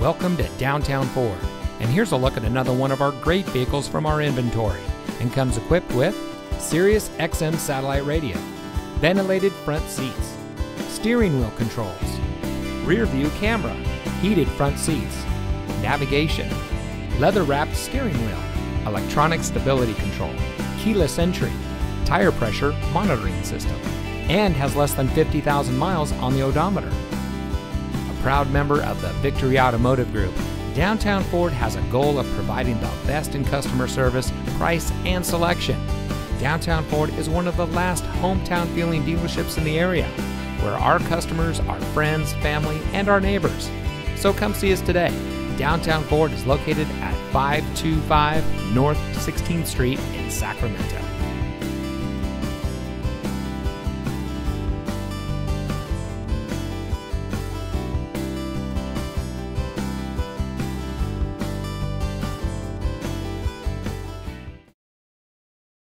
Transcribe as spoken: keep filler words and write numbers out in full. Welcome to Downtown Ford, and here's a look at another one of our great vehicles from our inventory, and comes equipped with Sirius X M satellite radio, ventilated front seats, steering wheel controls, rear view camera, heated front seats, navigation, leather-wrapped steering wheel, electronic stability control, keyless entry, tire pressure monitoring system, and has less than fifty thousand miles on the odometer. Proud member of the Victory Automotive Group, Downtown Ford has a goal of providing the best in customer service, price, and selection. Downtown Ford is one of the last hometown feeling dealerships in the area, where our customers are friends, family, and our neighbors. So come see us today. Downtown Ford is located at five two five North sixteenth Street in Sacramento.